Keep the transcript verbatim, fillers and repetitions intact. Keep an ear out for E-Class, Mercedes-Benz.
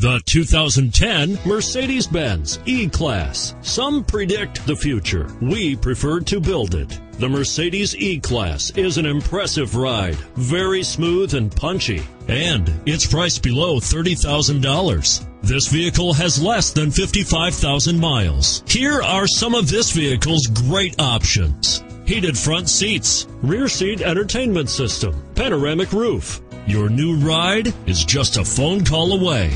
The two thousand ten Mercedes-Benz E-Class. Some predict the future. We prefer to build it. The Mercedes E-Class is an impressive ride, very smooth and punchy, and it's priced below thirty thousand dollars. This vehicle has less than fifty-five thousand miles. Here are some of this vehicle's great options: heated front seats, rear seat entertainment system, panoramic roof. Your new ride is just a phone call away.